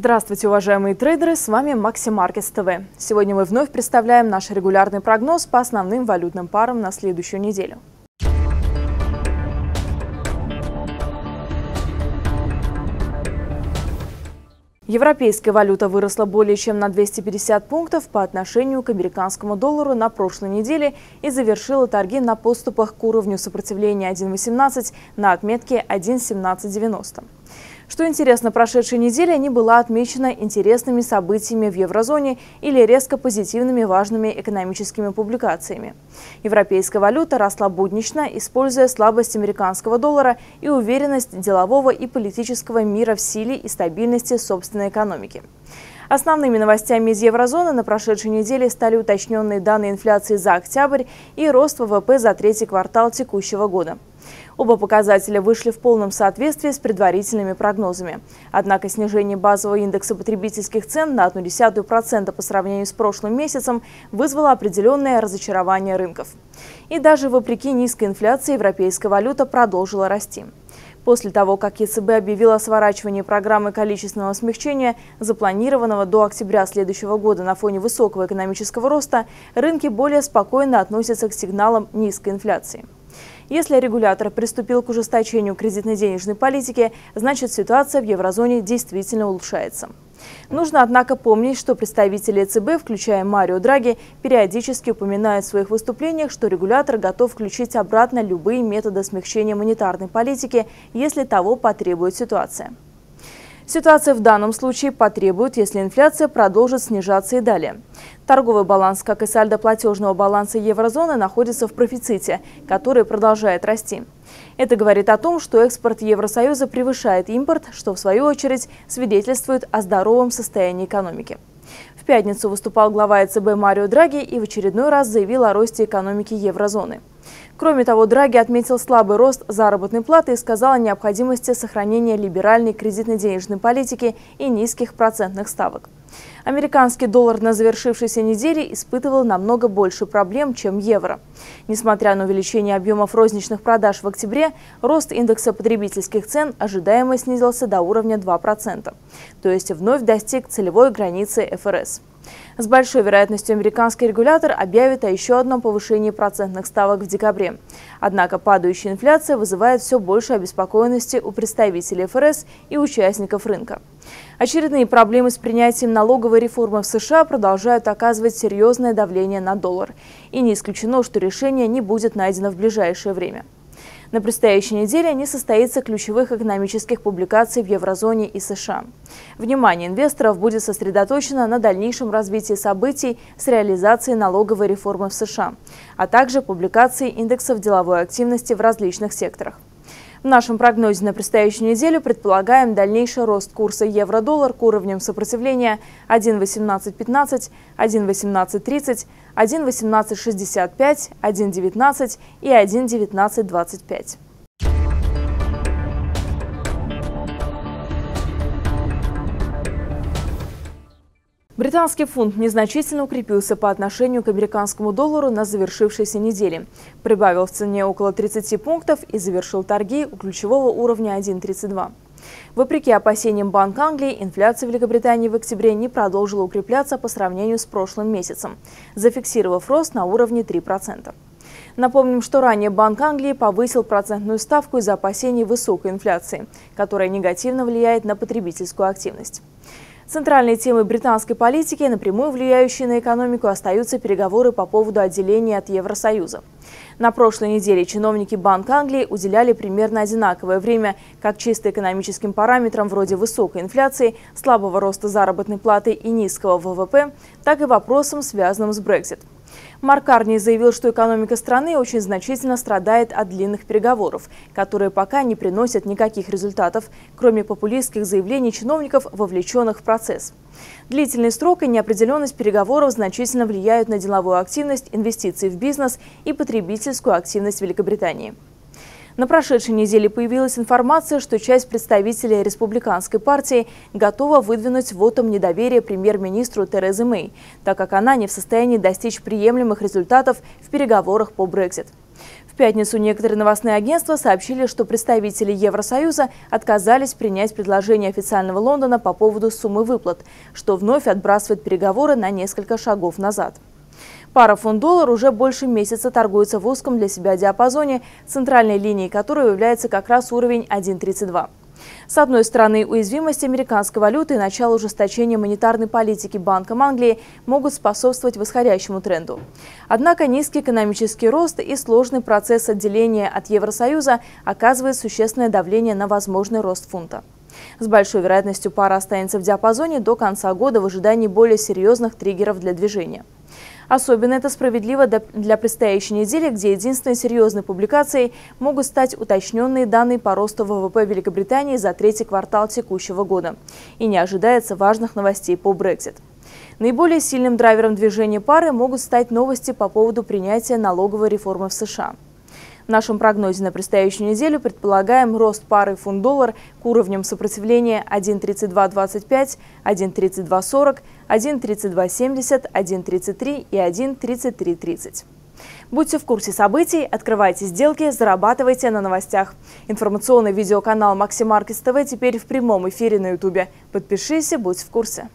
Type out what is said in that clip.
Здравствуйте, уважаемые трейдеры, с вами MaxiMarketsTV. Сегодня мы вновь представляем наш регулярный прогноз по основным валютным парам на следующую неделю. Европейская валюта выросла более чем на 250 пунктов по отношению к американскому доллару на прошлой неделе и завершила торги на подступах к уровню сопротивления 1.18 на отметке 1.1790. Что интересно, прошедшая неделя не была отмечена интересными событиями в еврозоне или резко позитивными важными экономическими публикациями. Европейская валюта росла буднично, используя слабость американского доллара и уверенность делового и политического мира в силе и стабильности собственной экономики. Основными новостями из еврозоны на прошедшей неделе стали уточненные данные инфляции за октябрь и рост ВВП за третий квартал текущего года. Оба показателя вышли в полном соответствии с предварительными прогнозами. Однако снижение базового индекса потребительских цен на 0,1% по сравнению с прошлым месяцем вызвало определенное разочарование рынков. И даже вопреки низкой инфляции европейская валюта продолжила расти. После того, как ЕЦБ объявила о сворачивании программы количественного смягчения, запланированного до октября следующего года на фоне высокого экономического роста, рынки более спокойно относятся к сигналам низкой инфляции. Если регулятор приступил к ужесточению кредитно-денежной политики, значит, ситуация в еврозоне действительно улучшается. Нужно, однако, помнить, что представители ЕЦБ, включая Марио Драги, периодически упоминают в своих выступлениях, что регулятор готов включить обратно любые методы смягчения монетарной политики, если того потребует ситуация. Ситуация в данном случае потребует, если инфляция продолжит снижаться и далее. Торговый баланс, как и сальдо платежного баланса еврозоны, находится в профиците, который продолжает расти. Это говорит о том, что экспорт Евросоюза превышает импорт, что в свою очередь свидетельствует о здоровом состоянии экономики. В пятницу выступал глава ЕЦБ Марио Драги и в очередной раз заявил о росте экономики еврозоны. Кроме того, Драги отметил слабый рост заработной платы и сказал о необходимости сохранения либеральной кредитно-денежной политики и низких процентных ставок. Американский доллар на завершившейся неделе испытывал намного больше проблем, чем евро. Несмотря на увеличение объемов розничных продаж в октябре, рост индекса потребительских цен ожидаемо снизился до уровня 2%, то есть вновь достиг целевой границы ФРС. С большой вероятностью американский регулятор объявит о еще одном повышении процентных ставок в декабре. Однако падающая инфляция вызывает все больше обеспокоенности у представителей ФРС и участников рынка. Очередные проблемы с принятием налоговой реформы в США продолжают оказывать серьезное давление на доллар. И не исключено, что решение не будет найдено в ближайшее время. На предстоящей неделе не состоится ключевых экономических публикаций в еврозоне и США. Внимание инвесторов будет сосредоточено на дальнейшем развитии событий с реализацией налоговой реформы в США, а также публикации индексов деловой активности в различных секторах. В нашем прогнозе на предстоящую неделю предполагаем дальнейший рост курса евро-доллар к уровням сопротивления 1.1815, 1.1830, 1.1865, 1.19 и 1.1925. Британский фунт незначительно укрепился по отношению к американскому доллару на завершившейся неделе. Прибавил в цене около 30 пунктов и завершил торги у ключевого уровня 1.32. Вопреки опасениям Банка Англии, инфляция в Великобритании в октябре не продолжила укрепляться по сравнению с прошлым месяцем, зафиксировав рост на уровне 3%. Напомним, что ранее Банк Англии повысил процентную ставку из-за опасений высокой инфляции, которая негативно влияет на потребительскую активность. Центральной темой британской политики, напрямую влияющей на экономику, остаются переговоры по поводу отделения от Евросоюза. На прошлой неделе чиновники Банка Англии уделяли примерно одинаковое время как чисто экономическим параметрам вроде высокой инфляции, слабого роста заработной платы и низкого ВВП, так и вопросам, связанным с Brexit. Марк Карни заявил, что экономика страны очень значительно страдает от длинных переговоров, которые пока не приносят никаких результатов, кроме популистских заявлений чиновников, вовлеченных в процесс. Длительные сроки и неопределенность переговоров значительно влияют на деловую активность, инвестиции в бизнес и потребительскую активность Великобритании. На прошедшей неделе появилась информация, что часть представителей республиканской партии готова выдвинуть вотум недоверия премьер-министру Терезы Мэй, так как она не в состоянии достичь приемлемых результатов в переговорах по Brexit. В пятницу некоторые новостные агентства сообщили, что представители Евросоюза отказались принять предложение официального Лондона по поводу суммы выплат, что вновь отбрасывает переговоры на несколько шагов назад. Пара фунт-доллар уже больше месяца торгуется в узком для себя диапазоне, центральной линией которого является как раз уровень 1.32. С одной стороны, уязвимость американской валюты и начало ужесточения монетарной политики Банка Англии могут способствовать восходящему тренду. Однако низкий экономический рост и сложный процесс отделения от Евросоюза оказывают существенное давление на возможный рост фунта. С большой вероятностью пара останется в диапазоне до конца года в ожидании более серьезных триггеров для движения. Особенно это справедливо для предстоящей недели, где единственной серьезной публикацией могут стать уточненные данные по росту ВВП Великобритании за третий квартал текущего года. И не ожидается важных новостей по Brexit. Наиболее сильным драйвером движения пары могут стать новости по поводу принятия налоговой реформы в США. В нашем прогнозе на предстоящую неделю предполагаем рост пары фунт-доллар к уровням сопротивления 1.3225, 1.3240, 1.3270, 1.33 и 1.3330. Будьте в курсе событий, открывайте сделки, зарабатывайте на новостях. Информационный видеоканал MaxiMarketsTV теперь в прямом эфире на YouTube. Подпишись и будь в курсе.